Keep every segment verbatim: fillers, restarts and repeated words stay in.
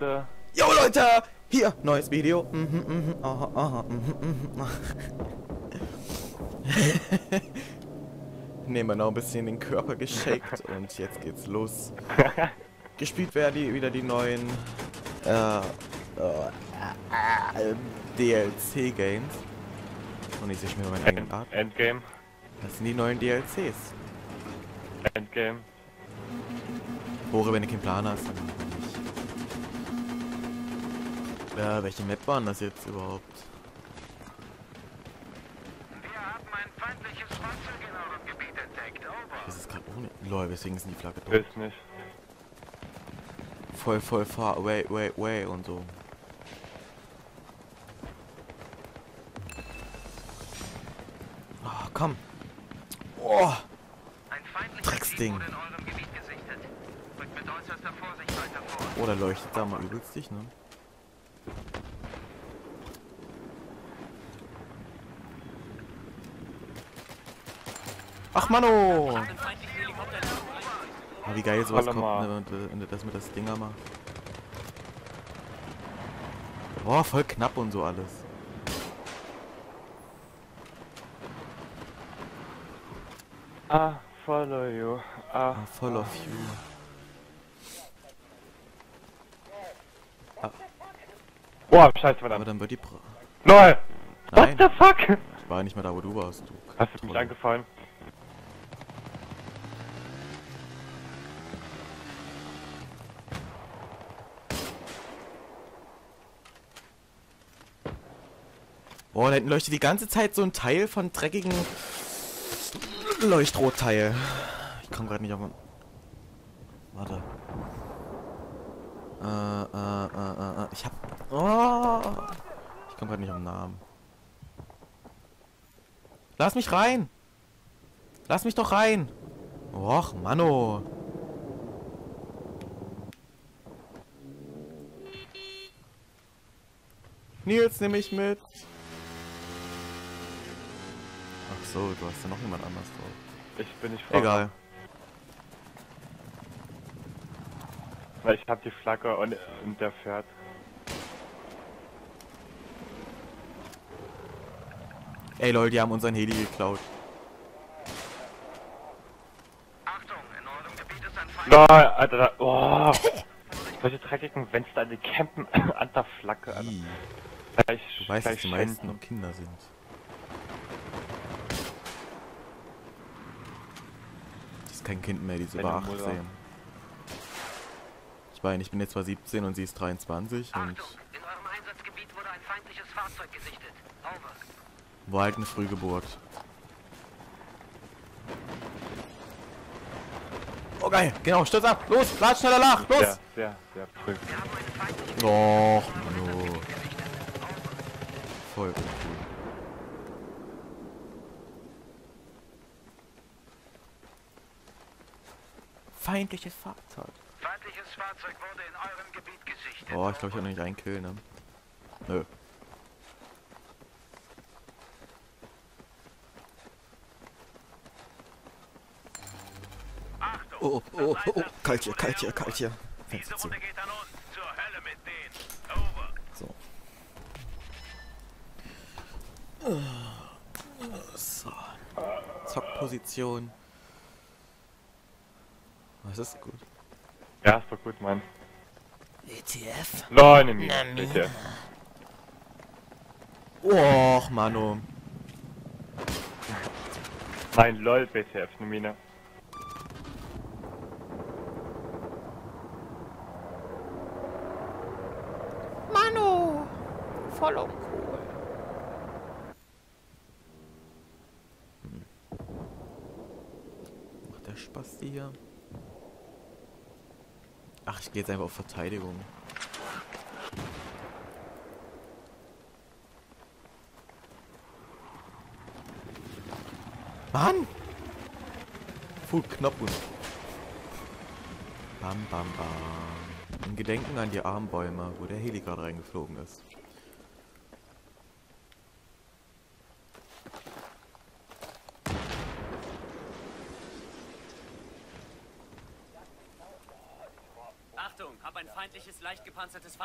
Jo Leute, hier, neues Video. Mhm, mhm, aha, aha, mhm, mhm. Nehmen wir noch ein bisschen den Körper geshakt und jetzt geht's los. Gespielt werden die, wieder die neuen äh, äh, D L C-Games. Und ich sehe mir meinen eigenen Art. Endgame. Das sind die neuen D L Cs. Endgame. Bohre, wenn du keinen Plan hast. Ja, welche Map waren das jetzt überhaupt? Wir haben ein feindliches Fahrzeug in eurem Gebiet entdeckt, over. Das ist gerade ohne... Lol, weswegen ist denn die Flagge tot? Willst nicht. Voll, voll far away, way, way und so. Oh, komm. Oh. Ein feindliches Drecksding wurde in eurem Gebiet gesichtet. Rückt mit äußerster Vorsicht weiter vor. Oh, da leuchtet da mal übelst dich, ne? Ach Mano! Oh, wie geil sowas kommt, ne, ne, dass man das Dinger macht. Boah, voll knapp und so alles. Ah, follow you. Ah, ah follow ah. you. Ah. Boah, scheiße, verdammt. Aber dann wird die Bra... LOL! What the fuck? Ich war nicht mehr da, wo du warst, du. Hast du mich angefallen? Boah, da hinten leuchtet die ganze Zeit so ein Teil von dreckigen Leuchtrotteil. Ich komme gerade nicht auf... Warte. Äh, äh, äh, äh, ich hab... Oh. Ich komme gerade nicht auf den Namen. Lass mich rein! Lass mich doch rein! Och, Mano! Nils, nehme ich mit! So, du hast ja noch jemand anders drauf. Ich bin nicht vor. Egal. Weil ich hab die Flagge und, und der fährt. Ey Leute, die haben unseren Heli geklaut. Achtung, in eurem Gebiet ist ein Feind. No, Alter, da, oh. Solche dreckigen Fenster an die campen an der Flagge. Also, gleich, du weißt, dass die meisten noch Kinder sind. Kein Kind mehr, die ist über achtzehn. Ich meine, ich bin jetzt zwar siebzehn und sie ist dreiundzwanzig. Achtung, und in eurem Einsatzgebiet wurde ein feindliches Fahrzeug gesichtet. Over. War halt eine Frühgeburt. Oh geil, genau, stürz ab, los, lass schneller nach, los! Ja, sehr, sehr früh. Och, Mano. Voll cool. Feindliches Fahrzeug. Feindliches Fahrzeug wurde in eurem Gebiet gesichtet. Boah, ich glaube, ich habe noch nicht einen Kill, ne? Nö. Achtung, oh, oh, oh, oh, kalt hier, kalt hier, kalt hier. Diese Runde geht an uns, zur Hölle mit denen. Over. So. So. Zockposition. Das ist gut. Ja, ist doch gut, Mann. E T F? Nein, nimm ihn, bitte. Och, Mano. Nein, lol, B T F, ne Mine. Mano! Voll uncool. Hm. Macht der Spaß hier? Ach, ich gehe jetzt einfach auf Verteidigung. Mann! Full Knoppen. Bam, bam, bam. In Gedenken an die Armbäume, wo der Heli gerade reingeflogen ist. Hab ein feindliches Leichtgepäck.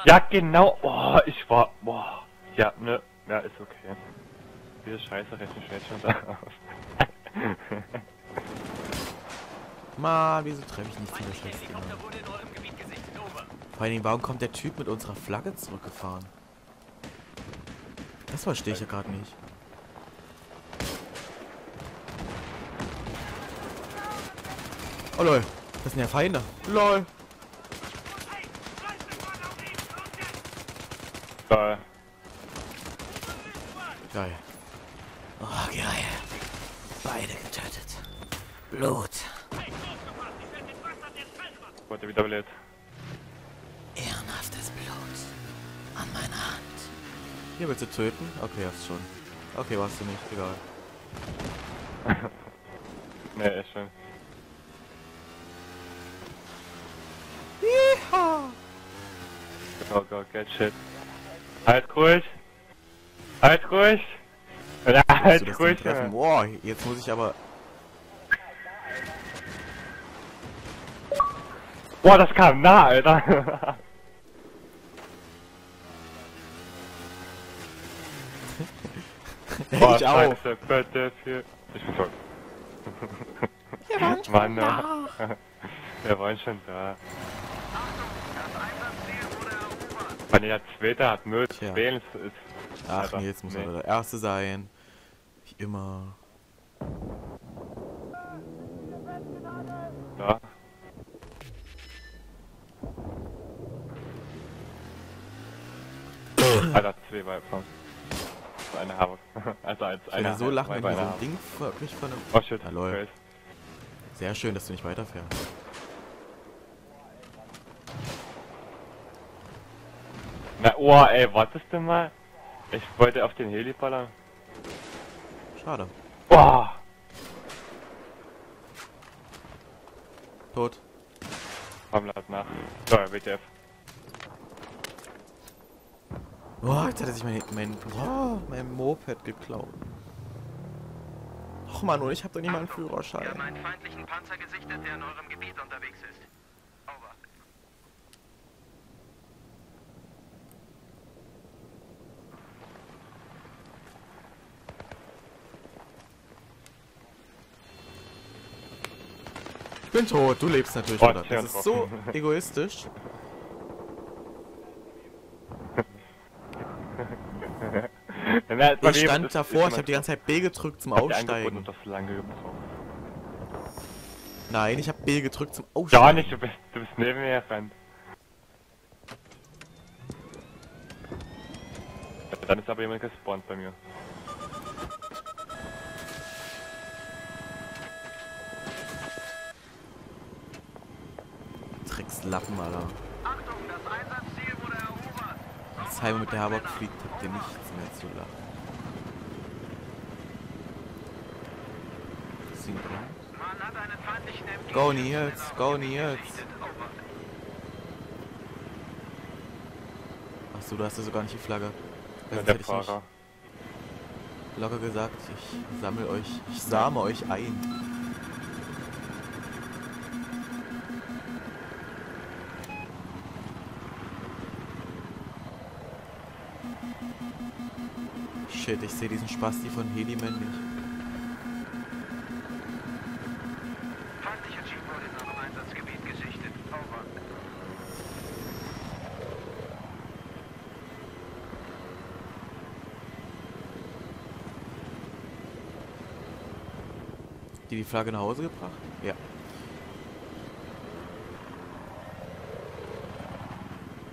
Ja, genau. Oh, ich war. Boah. Ja, ne. Ja, ist okay. Diese Scheiße rechnet mich jetzt schon da aus. Mann, wieso treffe ich nicht viele Scheiße? Vor allen Dingen, warum kommt der Typ mit unserer Flagge zurückgefahren? Das verstehe ich ja gerade nicht. Oh lol, das sind ja Feinde. Lol. Geil. Geil. Oh, geil. Beide getötet. Blut. Warte, wieder blöd. Ehrenhaftes Blut. An meiner Hand. Hier willst du töten? Okay, hast schon. Okay, warst du nicht. Egal. Nee, ist schon. Yeehaw! Go, go, get shit. Halt ruhig! Halt ruhig! Ja, halt ruhig! Boah, jetzt muss ich aber... Boah, das kam nah, Alter! Boah, ich auch! Ich bin tot. Wir waren schon Mann, da! Wir waren schon da! Weil der zweite hat Müll, ja. Wählen ist. Ach Alter, nee, jetzt muss nee. er der erste sein. Wie immer. Da. Alter, zwei Weiber. Eine Haare. Also als eine. Wenn so lachen, wenn ich so ein Ding vor mich von einem. Oh shit. Hallo. Sehr schön, dass du nicht weiterfährst. Na, oh, ey, wartest du mal? Ich wollte auf den Heli ballern. Schade. Oh. Tot. Komm, lass nach. So, W T F. Boah, jetzt hat er sich mein, mein, oh, mein Moped geklaut. Och, Mann, ich hab doch nicht mal einen Führerschein. Wir haben einen feindlichen Panzer gesichtet, der in eurem Gebiet unterwegs ist. Ich bin tot, du lebst natürlich, oder? Das ist so egoistisch. Ich stand davor, ich habe die ganze Zeit B gedrückt zum Aussteigen. Nein, ich habe B gedrückt zum Aussteigen. Gar nicht, du bist, du bist neben mir gerannt. Dann ist aber jemand gespawnt bei mir. Lappen, Alter. Achtung, das Einsatzziel wurde erobert. Das Heim mit der Habak fliegt, habt ihr nichts mehr zu lachen. Go Nils, go Nils. Achso, du hast ja sogar nicht die Flagge. Ja, der Fahrer. Locker gesagt, ich sammle euch, ich same euch ein. Shit, ich sehe diesen Spasti von Heliman nicht. Feindlicher Jeep wurde in eurem Einsatzgebiet gesichtet. Over. Die die Flagge nach Hause gebracht? Ja.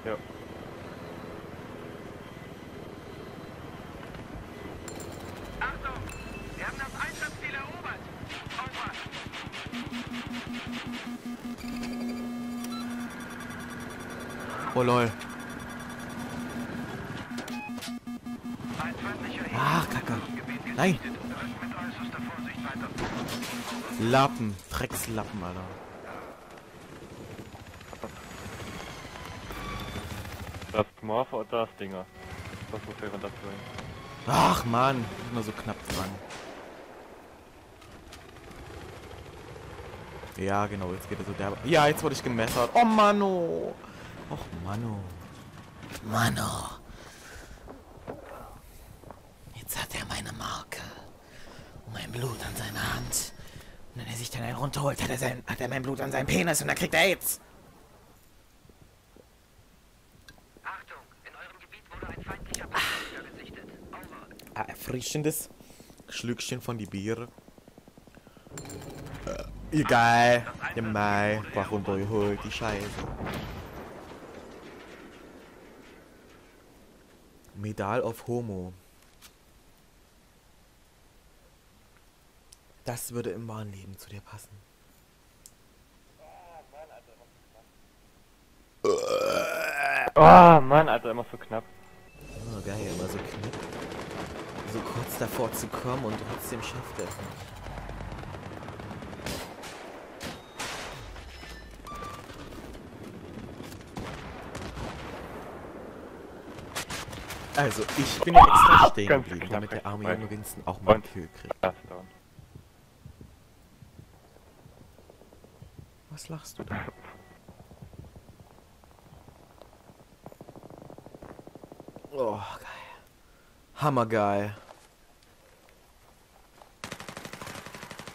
Ja. Oh lol. Ach, Kacke. Nein. Lappen. Dreckslappen, Alter. Das Morph oder das Dinger? Das muss ich runterbringen. Ach, Mann. Nur so knapp dran. Ja, genau. Jetzt geht er so derbe. Ja, jetzt wurde ich gemessert. Oh, Mano. Och, Mann. Oh. Mann, oh. Jetzt hat er meine Marke. Und mein Blut an seiner Hand. Und wenn er sich dann einen runterholt, hat er, sein, hat er mein Blut an seinem Penis und dann kriegt er AIDS. Achtung, in eurem Gebiet wurde ein feindlicher Panzer gesichtet. Over. Ein erfrischendes Schlückchen von die Bier. Äh, egal. Ja, mei, warum holt die Scheiße? Medal of Homo. Das würde im wahren Leben zu dir passen. Oh Mann, Alter, immer so knapp. Oh geil, immer so knapp. So kurz davor zu kommen und trotzdem schafft er es nicht. Also, ich bin ja extra stehen geblieben, damit der arme junge Winston auch mal einen Kill kriegt. Was lachst du da? Oh, geil. Hammergeil.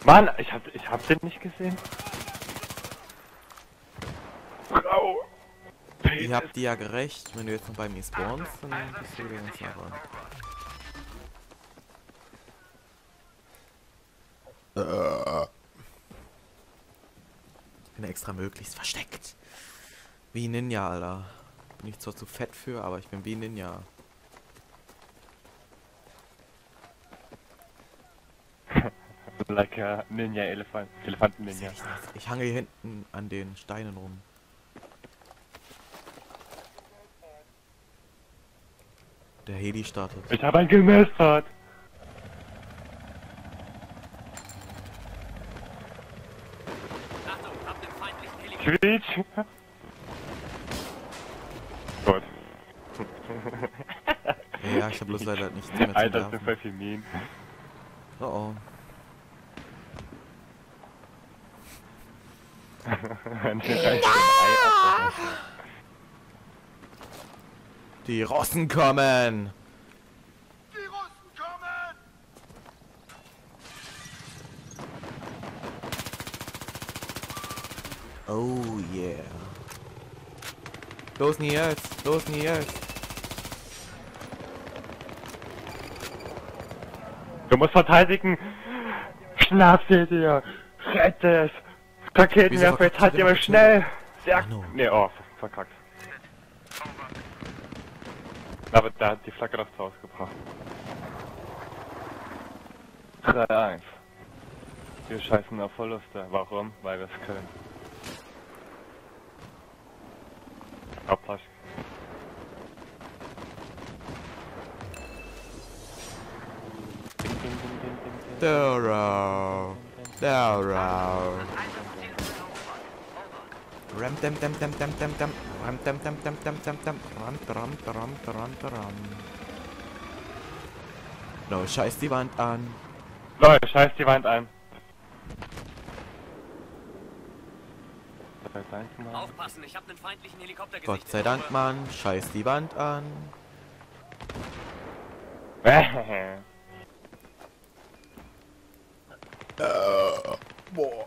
Mann, ich hab, ich hab den nicht gesehen. Ihr habt die ja gerecht, wenn du jetzt noch bei mir spawnst, dann bist du ganz nah dran. Ich bin extra möglichst versteckt. Wie Ninja, Alter. Bin ich zwar zu fett für, aber ich bin wie Ninja. Like a Ninja Elefant. Elefanten-Ninja. Ich hange hier hinten an den Steinen rum. Der Heli startet. Ich habe einen gemästert! Achtung, ab dem feindlichen Heli. Quietsch! Gott. Ja, ich hab bloß leider nichts mehr zu sagen. Alter, das sind voll viel Minen. Oh oh. Die Russen kommen! Die Russen kommen! Oh yeah! Los Nils! Los Nils! Du musst verteidigen! Schnapp sie dir! Rett es! Raketenwerfer, jetzt halt immer schnell! Sehr oh, no. Ne, oh, verkackt. Aber da hat die Flagge das Haus gebracht. drei eins. Wir scheißen auf Verluste. Warum? Weil wir es können. Ablasch. Doro. Doro. Ram dam dam dam dam dam dam. Ram dam dam dam dam dam dam. Ram dam dam dam dam. Leute, scheiß die Wand an. Leute, scheiß die Wand an. Aufpassen, ich hab einen feindlichen Helikopter gesehen. Gott sei Dank, Mann. Scheiß die Wand an. uh, boah.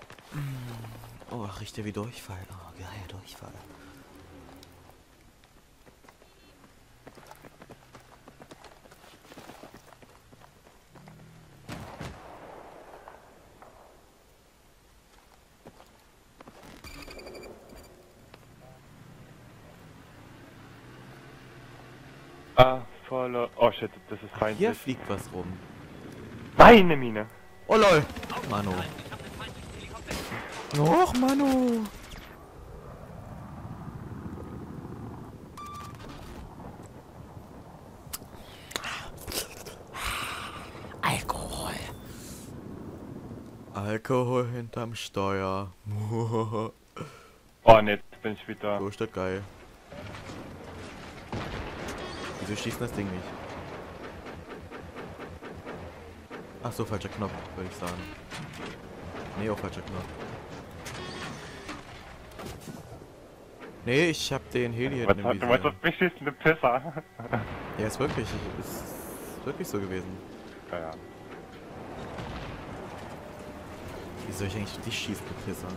Oh, riecht ja wie Durchfall. Oh, geil, Durchfall. Ah, voller. Oh shit, das ist feindlich. Hier fliegt was rum. Meine Mine. Oh lol. Manu. Och, Manu! Alkohol! Alkohol hinterm Steuer. Oh ne, jetzt bin ich wieder. So ist das geil. Wieso schießen das Ding nicht? Ach so, falscher Knopf, würde ich sagen. Ne, auch falscher Knopf. Nee, ich hab den Heli hinten im Visier. Du warst beschissen, ein Pisser. Ja, ist wirklich, ist wirklich so gewesen. Keine Ahnung. Wie soll ich eigentlich auf dich schießen, du Pisser?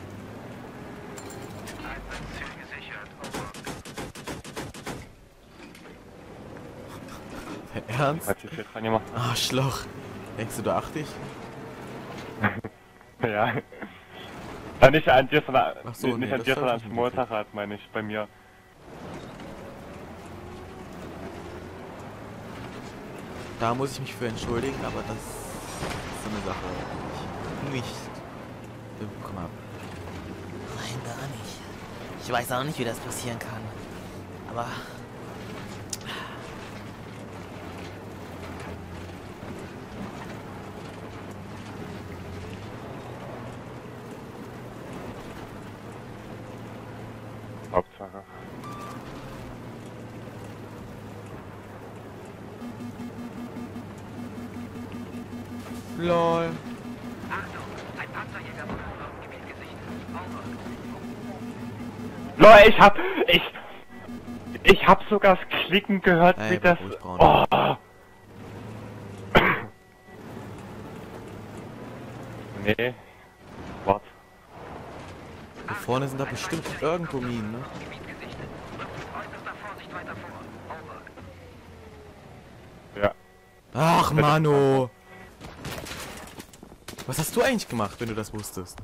Dein Ernst? Ah, Schloch. Denkst du, da achte ich? Ja. Ja, nicht an dir, sondern, so, nicht nee, an dir, sondern ans Motorrad, meine ich, bei mir. Da muss ich mich für entschuldigen, aber das ist so eine Sache, die ich nicht bekommen habe. Nein, gar nicht. Ich weiß auch nicht, wie das passieren kann. Aber... Hauptsache. Lol. Achtung, ein Panzerjäger wurde auf Gebiet gesichtet. Lol, ich hab. Ich. Ich hab sogar das Klicken gehört, hey, wie das. Oh. Nee. Warte. Da vorne sind da bestimmt irgendwo Minen, ne? Ja. Ach, Mano! Was hast du eigentlich gemacht, wenn du das wusstest?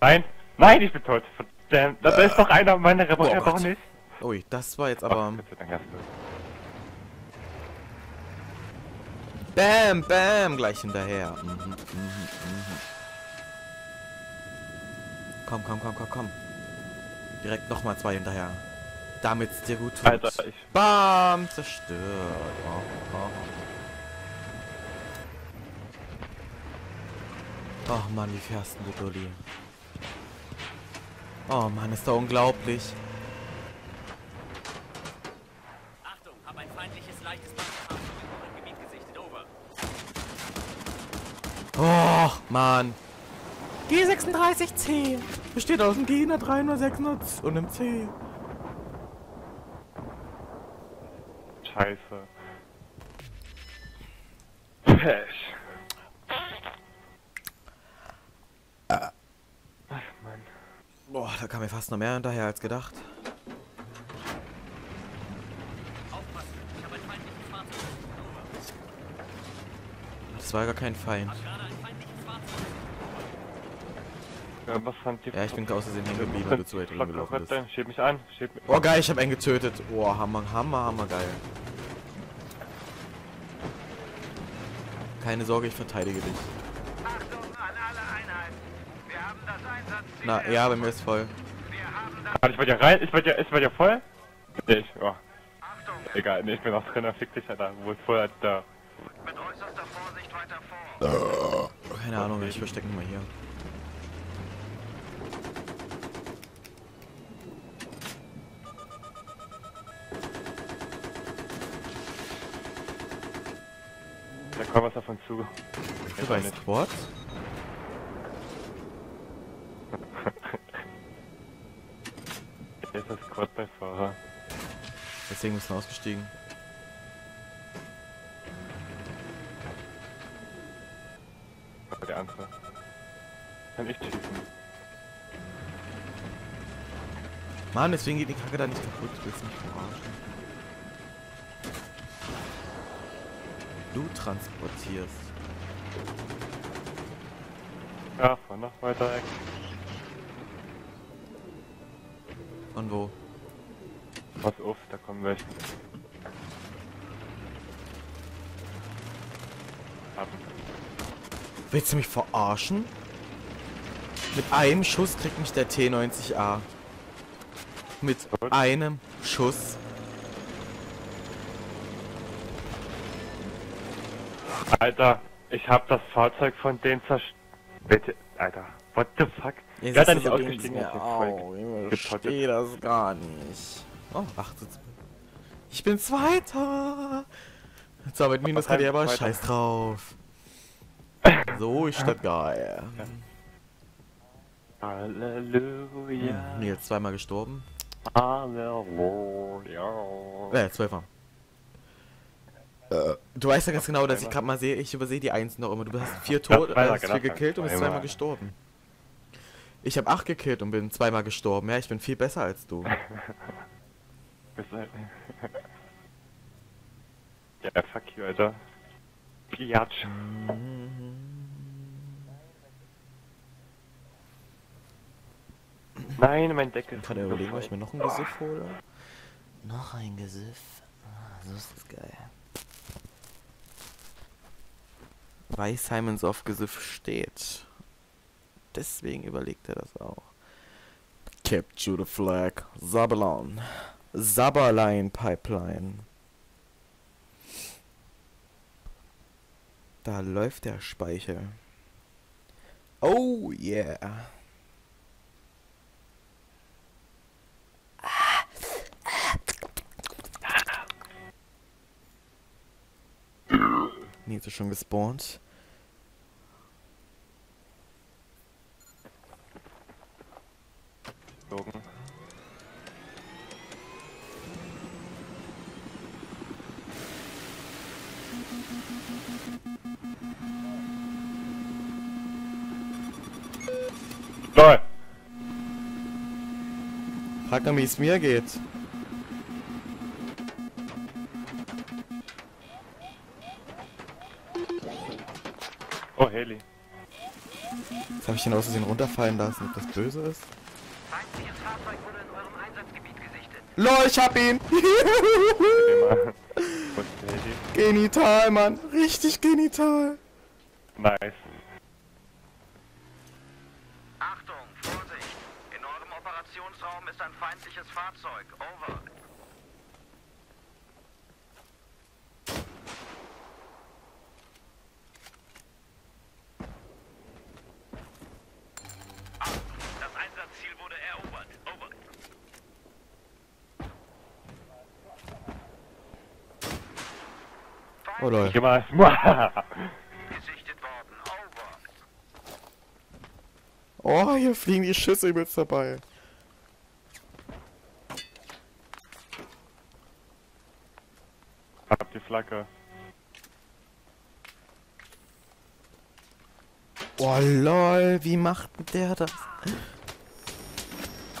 Nein! Nein, ich bin tot! Verdammt! Da ist doch einer meiner Reporter, doch nicht! Ui, das war jetzt aber... Bam, bam, gleich hinterher. Mhm, mhm, mhm. Komm, komm, komm, komm, komm. Direkt nochmal zwei hinterher. Damit's dir gut tut. Alter, ich... Bam, zerstört. Oh, oh. Oh Mann, wie fährst du, Dolly? Oh Mann, ist doch unglaublich. Oh, Mann. G sechsunddreißig C besteht aus dem G hundertdrei, hundertsechs und einem C. Scheiße. Pech. Ach, Mann. Boah, da kam mir fast noch mehr hinterher als gedacht. Das war gar kein Feind. Ja, was haben die ja, ich bin aus Versehen hängen geblieben, weil du zu weit drin gelaufen bist. Schieb mich an, schieb mich. Oh geil, ich hab einen getötet. Oh, hammer, hammer, hammer geil. Keine Sorge, ich verteidige dich. Achtung an alle Einheiten. Wir haben das Einsatzziel. Na, ja, bei mir ist voll. Warte, ich wollte ja rein, ich wollte ja, ich wollte ja voll? Nee, ich, oh. Achtung. Egal, nee, ich bin auch drin, fick dich, Alter. Wo ist voll, da. Mit äußerster Vorsicht weiter vor. Keine Ahnung, ich verstecke mich mal hier. Da kommt was davon zu. Du weißt was? Der ist das Quad-Beifahrer. Deswegen müssen wir ausgestiegen. Aber der andere. Kann ich schießen. Mann, deswegen geht die Kacke da nicht kaputt. Du willst mich verarschen. Du transportierst. Ja, fahr noch weiter weg. Und wo? Pass auf, da kommen welche. Ab. Willst du mich verarschen? Mit einem Schuss kriegt mich der T neunzig A. Mit Und? einem Schuss. Alter, ich hab das Fahrzeug von denen zerstört. Bitte, Alter, what the fuck? Jetzt hat er nicht ausgestiegen. Ich verstehe das gar nicht. Oh, achtet. Ich bin Zweiter. Jetzt arbeit minus K D, aber scheiß drauf. So ist das geil. Halleluja. Nee, jetzt zweimal gestorben. Halleluja. Ja, zwölfmal. Du weißt ja ganz genau, dass ich gerade mal sehe, ich übersehe die Einsen noch immer. Du hast vier Tote, hast vier gekillt und bist zweimal gestorben. Ich habe acht gekillt und bin zweimal gestorben. Ja, ich bin viel besser als du. Ja, fuck you, Alter. Piatsch. Nein, mein Deckel. Ich kann ja überlegen, ob ich mir noch ein Gesiff hole. Noch ein Gesiff. Ah, so ist das geil. Weil Simons auf Gesiff steht. Deswegen überlegt er das auch. Capture the flag. Sabalon. Sabaline Pipeline. Da läuft der Speichel. Oh yeah. Nee, ist schon gespawnt. Lol. Frag mal, wie es mir geht. Oh, Haley. Jetzt habe ich den aus Versehen runterfallen lassen, ob das böse ist. LOL, ich hab ihn! Genital, Mann! Richtig genital! Nice. Achtung, Vorsicht! In eurem Operationsraum ist ein feindliches Fahrzeug. Over. Oh lol. Gesichtet worden, over. Oh, hier fliegen die Schüsse übelst dabei. Hab die Flagge. Oh lol, wie macht der das?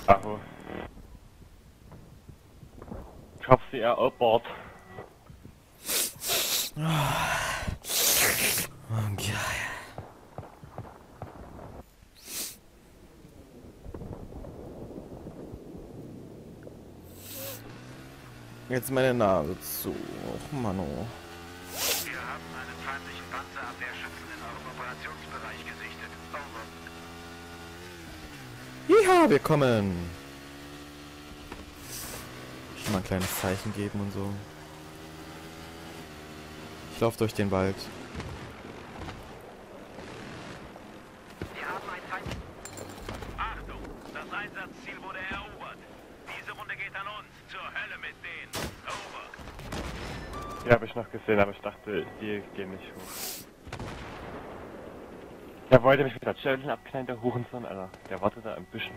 Aho. Ich hab sie erobert. Oh, oh geil. Jetzt meine Nase zu. Och, Mann, oh. Wir haben einen feindlichen Panzerabwehrschützen in eurem Operationsbereich gesichtet. Over. Jaha, wir kommen. Schon mal ein kleines Zeichen geben und so. Ich laufe durch den Wald. Wir haben ein Feind. Achtung, das Einsatzziel wurde erobert. Diese Runde geht an uns. Zur Hölle mit denen. Over. Ja, habe ich noch gesehen, aber ich dachte, die gehen nicht hoch. Der wollte mich mit der Challenge abknallen, der Hurensohn, Alter. Der wartet da ein bisschen.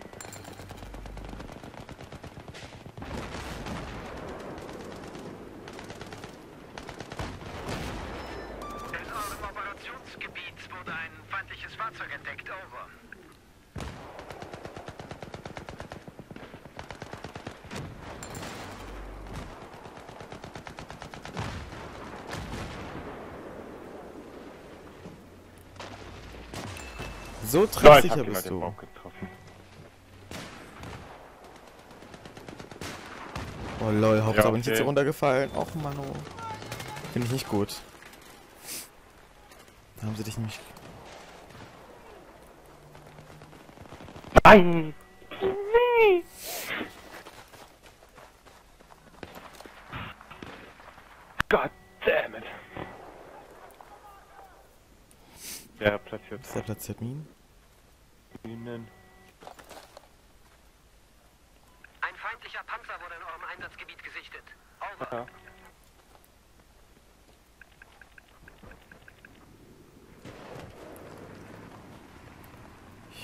So treffsicher bist du. Oh lol, Hauptsache bin ich jetzt runtergefallen. Och Mann, oh. Finde ich nicht gut. Da haben sie dich nämlich... Nein! God damn it! Der platziert. Ist der platziert Minen? Minen. Ein feindlicher Panzer wurde in eurem Einsatzgebiet gesichtet. Over. Ja.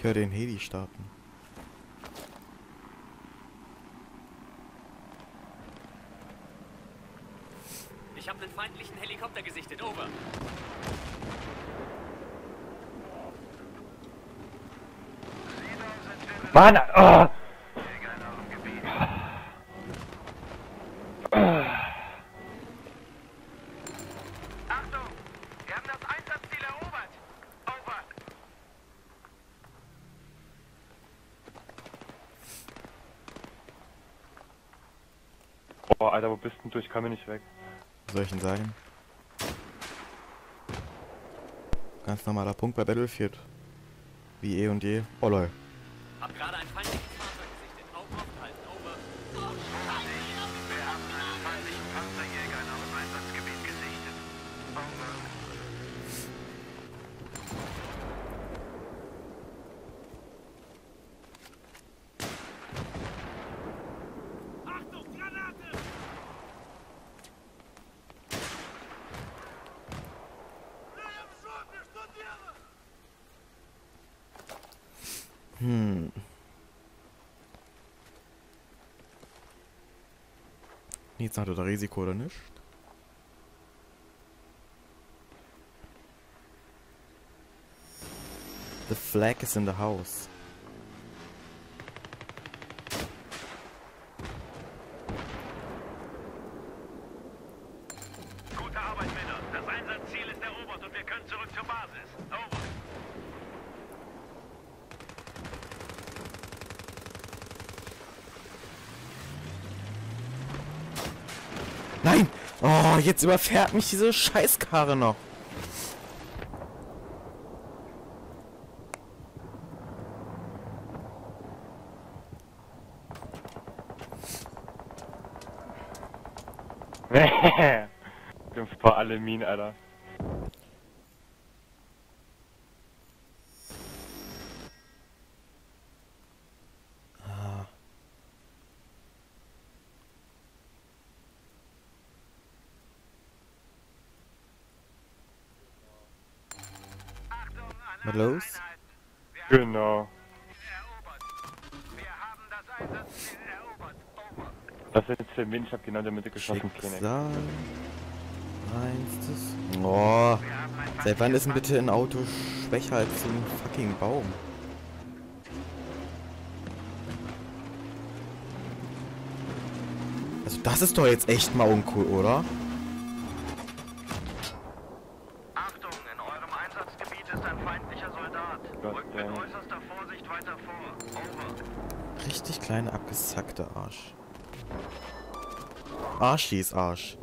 Ich höre den Heli starten. Ich habe den feindlichen Helikopter gesichtet, over. Mann! Oh. Alter, wo bist denn du? Ich kann mir nicht weg. Was soll ich denn sagen? Ganz normaler Punkt bei Battlefield. Wie eh und je. Oh lol. Hab gerade ein feindliches Fahrzeug gesichtet. Augen aufhalten, over. Wir haben einen feindlichen Panzerjäger in eurem Einsatzgebiet gesichtet. Hm. Jetzt hat er da Risiko oder nicht? The flag is in the house. Gute Arbeit, Männer. Das Einsatzziel ist erobert und wir können zurück zur Basis. Over. Nein! Oh, jetzt überfährt mich diese Scheißkarre noch. Fünf vor alle Minen, Alter. Was los? Genau. Das sind jetzt zehn Minuten, ich hab genau in der Mitte geschossen. Schicksal. Eins, das... Oh. Seit wann ist denn bitte ein Auto schwächer als so ein fucking Baum? Also das ist doch jetzt echt mal uncool, oder? Richtig kleiner, abgesackter Arsch. Arschis Arsch.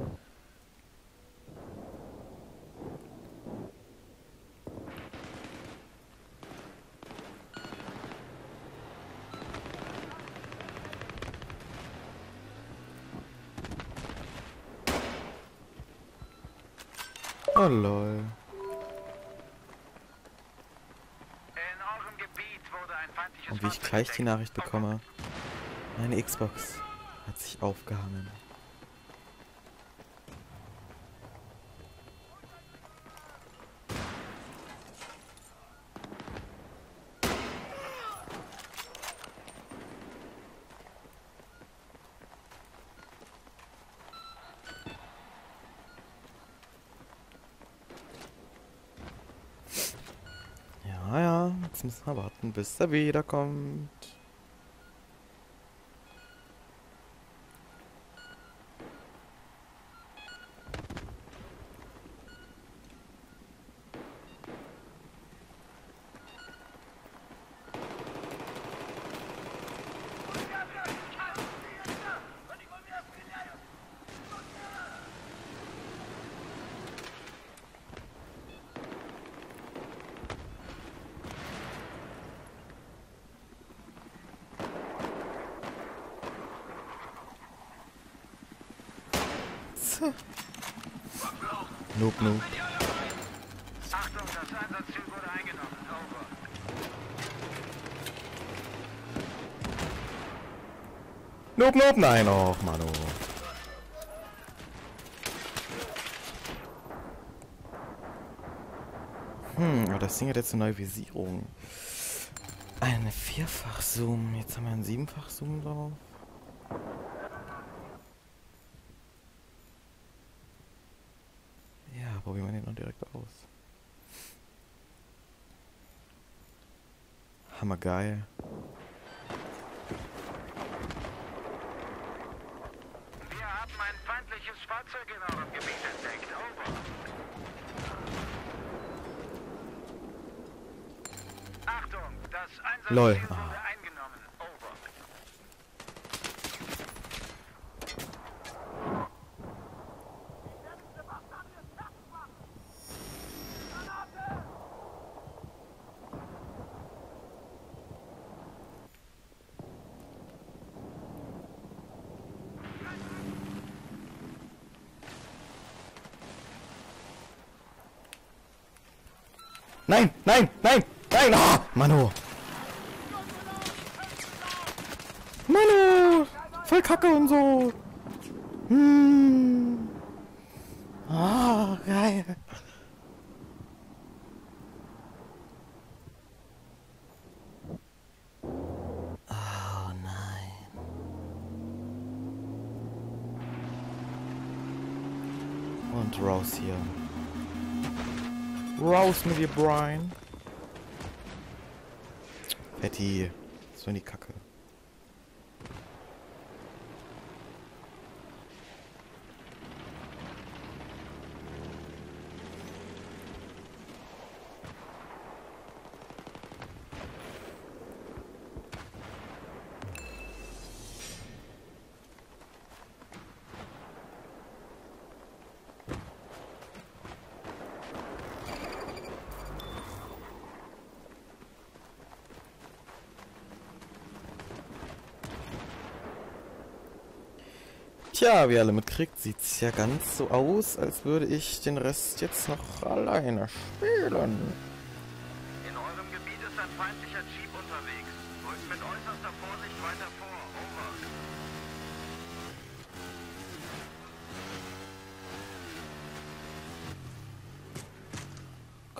Oh lol. Und wie ich gleich die Nachricht bekomme, meine Xbox hat sich aufgehangen. Jetzt müssen wir warten, bis er wiederkommt. Noob, noob. Achtung, das Einsatzziel wurde eingenommen. Over. Noob, noob, nein, och, Manu. Hm, aber das Ding hat jetzt eine neue Visierung. Eine Vierfach-Zoom. Jetzt haben wir einen Siebenfach-Zoom drauf. Ja, probieren wir den noch direkt aus. Hammergeil. Wir haben ein feindliches Fahrzeug in eurem Gebiet entdeckt. Over. Achtung, das Einsatzziel Lol. wurde ah. eingenommen. Nein, nein, nein, nein, ah, oh, Manu. Manu, voll Kacke und so. Hm. Ah, oh, geil. Oh nein. Und raus hier. Raus mit dir, Brian. Fetti. So in die Kacke. Tja, wie ihr alle mitkriegt, sieht es ja ganz so aus, als würde ich den Rest jetzt noch alleine spielen. In eurem Gebiet ist ein feindlicher Jeep unterwegs. Rückt mit äußerster Vorsicht weiter vor. Over.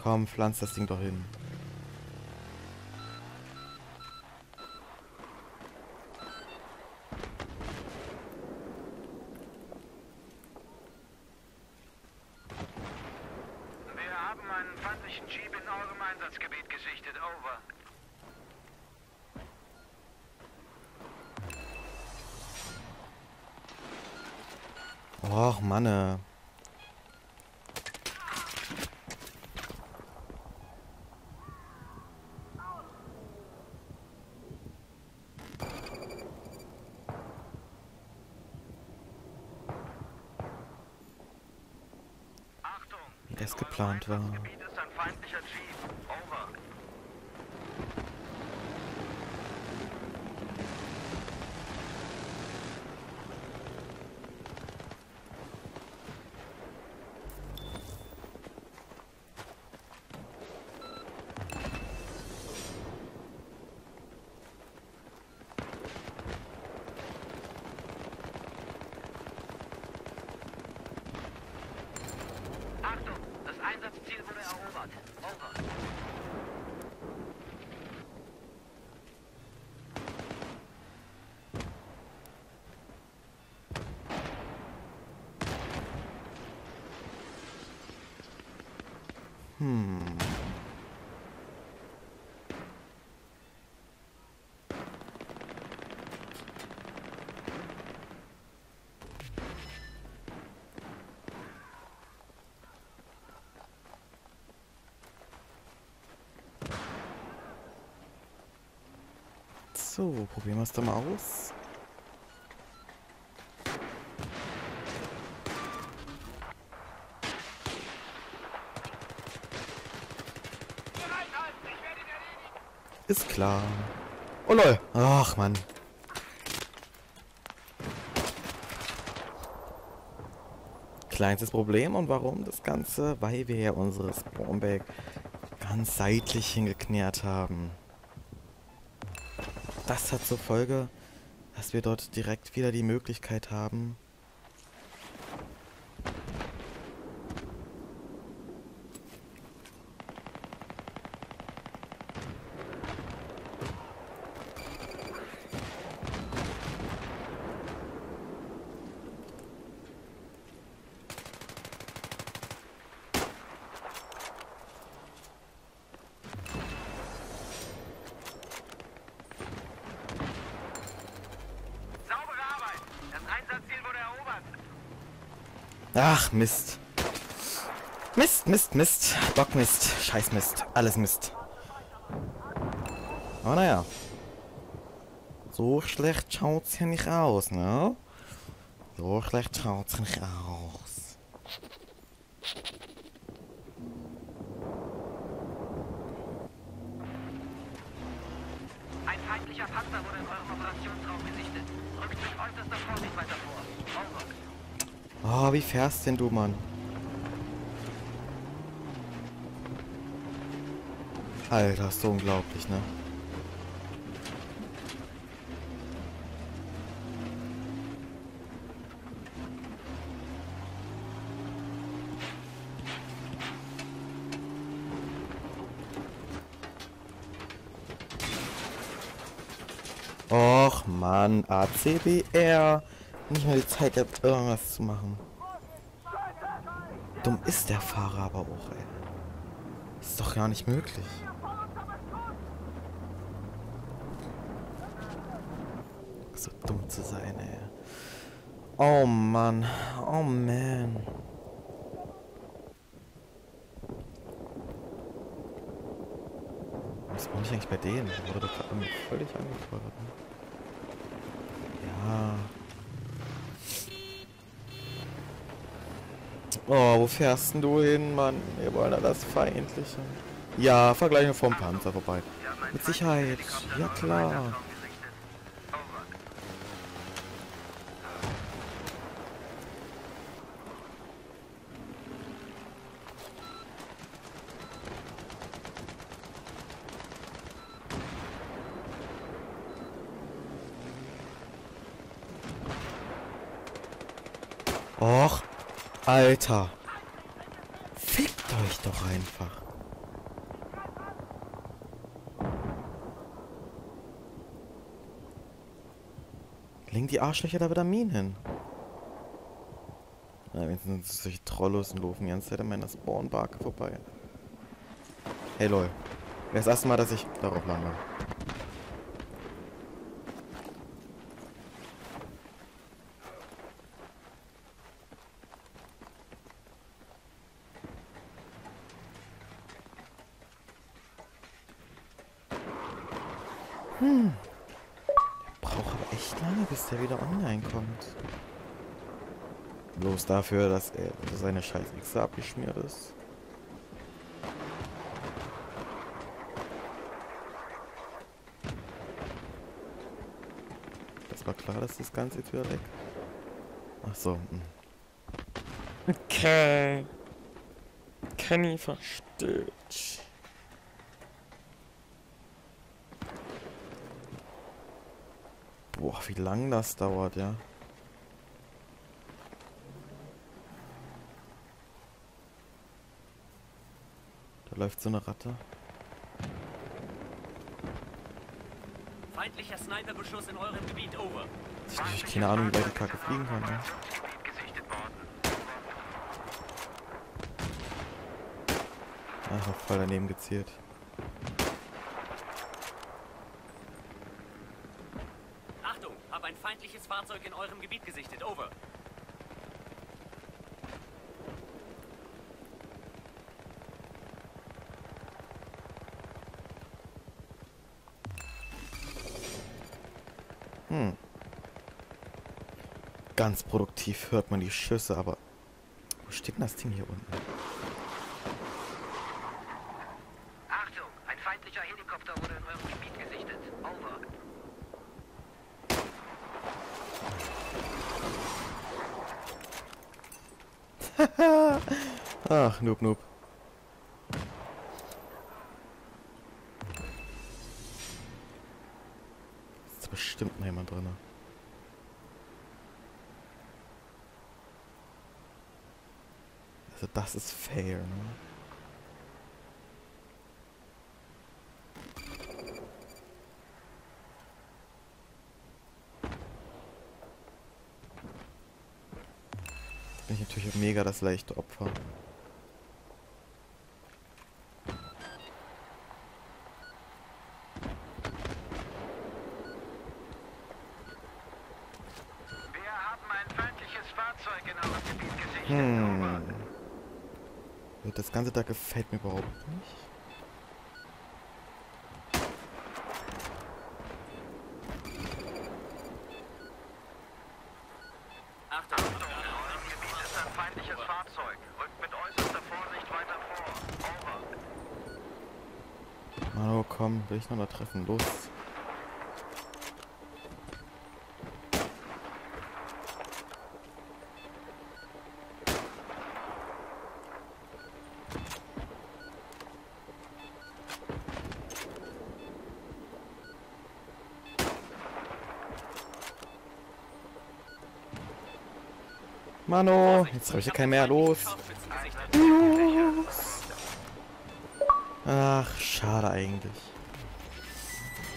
Komm, pflanz das Ding doch hin. Och, Manne. Wie das geplant war. Hmm. So, probieren wir es doch mal aus. Ist klar. Oh lol. Ach Mann. Kleinstes Problem. Und warum das Ganze? Weil wir ja unsere Spawnback ganz seitlich hingeknärt haben. Das hat zur Folge, dass wir dort direkt wieder die Möglichkeit haben, Ach, Mist. Mist, Mist, Mist. Bockmist. Scheißmist. Alles Mist. Aber naja. So schlecht schaut's ja nicht aus, ne? So schlecht schaut's ja nicht aus. Ein feindlicher Panzer wurde in eurem Operationsraum gesichtet. Rückt mit äußerster Vorsicht weiter vor. Vorrück. Oh, wie fährst denn du, Mann? Alter, ist so unglaublich, ne? Och Mann, A C B R. Nicht mal die Zeit gehabt, irgendwas zu machen. Dumm ist der Fahrer aber auch, ey. Ist doch gar nicht möglich. So dumm zu sein, ey. Oh Mann, oh man. Was war ich eigentlich bei denen? Ich wurde doch völlig angefordert. Ja. Oh, wo fährst denn du hin, Mann? Wir wollen ja das Feindliche. Ja, Vergleiche vom Panzer vorbei. Mit Sicherheit. Ja, klar. Och, Alter. Fickt euch doch einfach. Legen die Arschlöcher da wieder Minen hin. Na, wenigstens sind solche Trollos und laufen die ganze Zeit an meiner Spawnbarke vorbei. Hey, lol. Wäre das erste Mal, dass ich darauf lande. Hm. Der braucht aber echt lange, bis der wieder online kommt. Bloß dafür, dass er seine scheiß Exe abgeschmiert ist. Das war klar, dass das Ganze jetzt wieder weg. Ach so. Hm. Okay. Kenny versteht. Boah, wie lang das dauert, ja. Da läuft so eine Ratte. Feindlicher Sniperbeschuss in eurem Gebiet, over. Ich habe natürlich keine Ahnung, wie weit die Kacke fliegen kann, ne? Ach, voll daneben gezielt. Ein feindliches Fahrzeug in eurem Gebiet gesichtet. Over. Hm. Ganz produktiv hört man die Schüsse, aber wo steht denn das Ding hier unten? Achtung, ein feindlicher Helikopter wurde in eurem Gebiet gesichtet. Over. Ach, Noob, Noob. Ist bestimmt noch jemand drin. Also das ist fair, ne? Bin ich natürlich mega das leichte Opfer. Wir haben ein feindliches Fahrzeug in eurem Gebiet gesichert. Hm. Das Ganze da gefällt mir überhaupt nicht. Hallo, komm, will ich noch mal treffen, los. Mano, jetzt habe ich ja keinen mehr, los. Ach, schade eigentlich.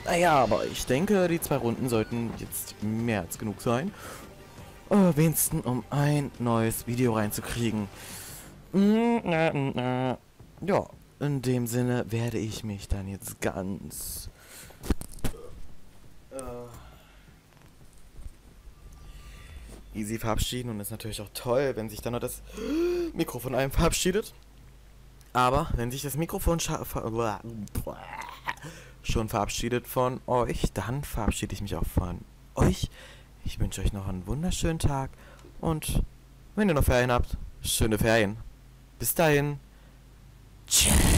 Naja, aber ich denke, die zwei Runden sollten jetzt mehr als genug sein. Oh, wenigstens um ein neues Video reinzukriegen. Ja, in dem Sinne werde ich mich dann jetzt ganz... Äh, easy verabschieden. Und es ist natürlich auch toll, wenn sich dann noch das Mikro von einem verabschiedet. Aber wenn sich das Mikrofon scha- ver- schon verabschiedet von euch, dann verabschiede ich mich auch von euch. Ich wünsche euch noch einen wunderschönen Tag und wenn ihr noch Ferien habt, schöne Ferien. Bis dahin. Tschüss.